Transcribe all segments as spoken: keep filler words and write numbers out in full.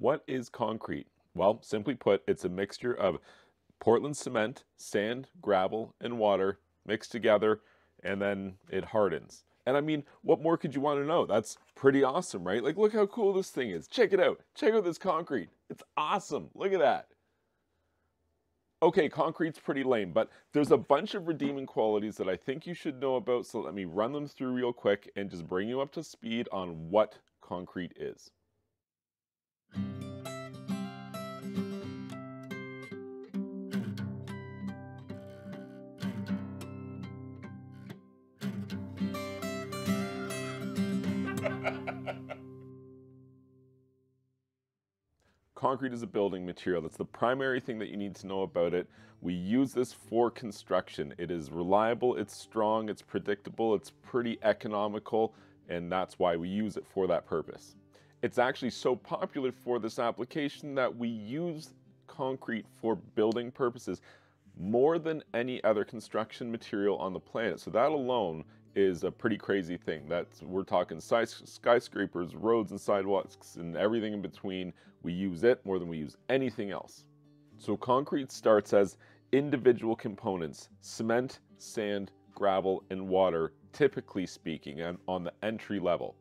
What is concrete? Well, simply put, it's a mixture of Portland cement, sand, gravel, and water mixed together, and then it hardens. And I mean, what more could you want to know? That's pretty awesome, right? Like, look how cool this thing is. Check it out. Check out this concrete. It's awesome. Look at that. Okay, concrete's pretty lame, but there's a bunch of redeeming qualities that I think you should know about, so let me run them through real quick and just bring you up to speed on what concrete is. Concrete is a building material. That's the primary thing that you need to know about it. We use this for construction. It is reliable, it's strong, it's predictable, it's pretty economical, and that's why we use it for that purpose. It's actually so popular for this application that we use concrete for building purposes more than any other construction material on the planet. So that alone is a pretty crazy thing. That's, we're talking skyscrapers, roads and sidewalks and everything in between. We use it more than we use anything else. So concrete starts as individual components, cement, sand, gravel and water, typically speaking, and on the entry level.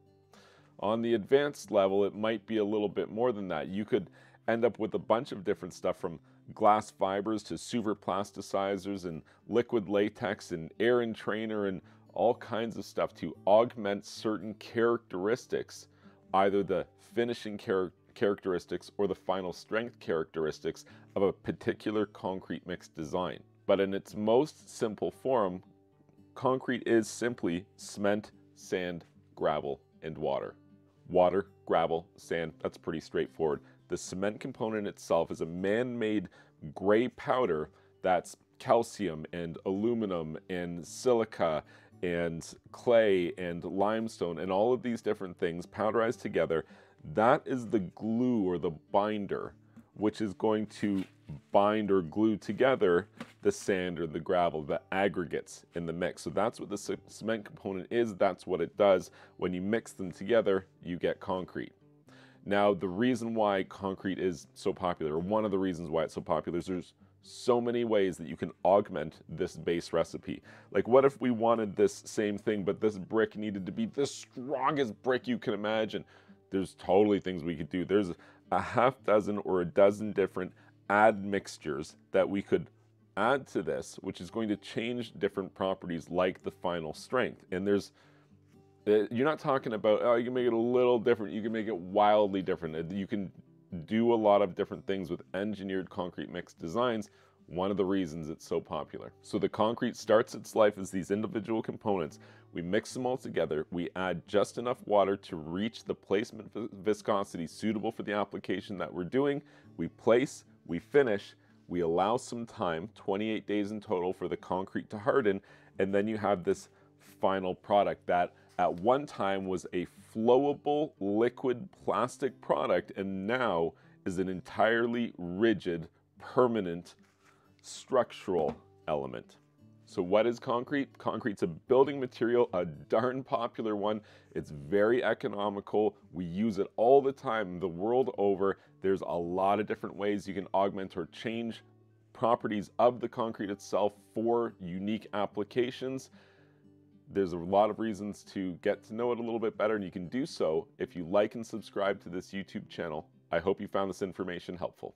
On the advanced level, it might be a little bit more than that. You could end up with a bunch of different stuff, from glass fibers to superplasticizers and liquid latex and air entrainer and all kinds of stuff to augment certain characteristics, either the finishing char characteristics or the final strength characteristics of a particular concrete mix design. But in its most simple form, concrete is simply cement, sand, gravel, and water. Water, gravel, sand, that's pretty straightforward. The cement component itself is a man-made gray powder that's calcium and aluminum and silica and clay and limestone and all of these different things powderized together. That is the glue or the binder, which is going to bind or glue together the sand or the gravel, the aggregates in the mix. So that's what the cement component is. That's what it does. When you mix them together, you get concrete. Now, the reason why concrete is so popular, or one of the reasons why it's so popular, is there's so many ways that you can augment this base recipe. Like, what if we wanted this same thing, but this brick needed to be the strongest brick you can imagine? There's totally things we could do. There's a half dozen or a dozen different admixtures that we could add to this, which is going to change different properties like the final strength. And there's, you're not talking about, oh, you can make it a little different. You can make it wildly different. You can do a lot of different things with engineered concrete mix designs. One of the reasons it's so popular. So the concrete starts its life as these individual components. We mix them all together. We add just enough water to reach the placement viscosity suitable for the application that we're doing. We place, we finish, we allow some time, twenty-eight days in total, for the concrete to harden. And then you have this final product that at one time was a flowable liquid plastic product and now is an entirely rigid, permanent structural element. So what is concrete? Concrete's a building material, a darn popular one. It's very economical. We use it all the time, the world over. There's a lot of different ways you can augment or change properties of the concrete itself for unique applications. There's a lot of reasons to get to know it a little bit better, and you can do so if you like and subscribe to this YouTube channel. I hope you found this information helpful.